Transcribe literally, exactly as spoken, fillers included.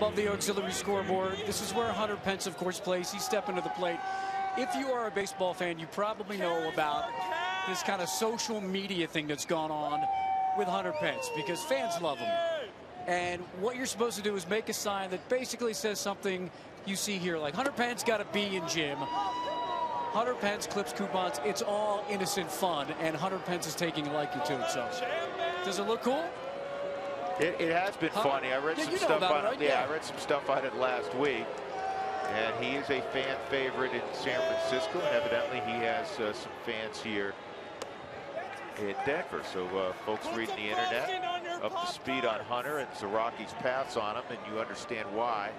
above the auxiliary scoreboard. This is where Hunter Pence, of course, plays. He's stepping to the plate. If you are a baseball fan, you probably know about this kind of social media thing that's gone on with Hunter Pence, because fans love him. And what you're supposed to do is make a sign that basically says something you see here, like Hunter Pence got a B in gym. Hunter Pence clips coupons. It's all innocent fun, and Hunter Pence is taking a liking to it. So, does it look cool? It, it has been Hunter, funny. I read yeah, some stuff on it. Right? Yeah, yeah, I read some stuff on it last week. And he is a fan favorite in San Francisco, and evidently he has uh, some fans here in Denver. So uh, folks reading the internet, up to speed on Hunter, and the Rockies pass on him, and you understand why.